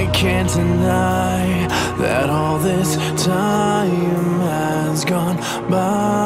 I can't deny that all this time has gone by.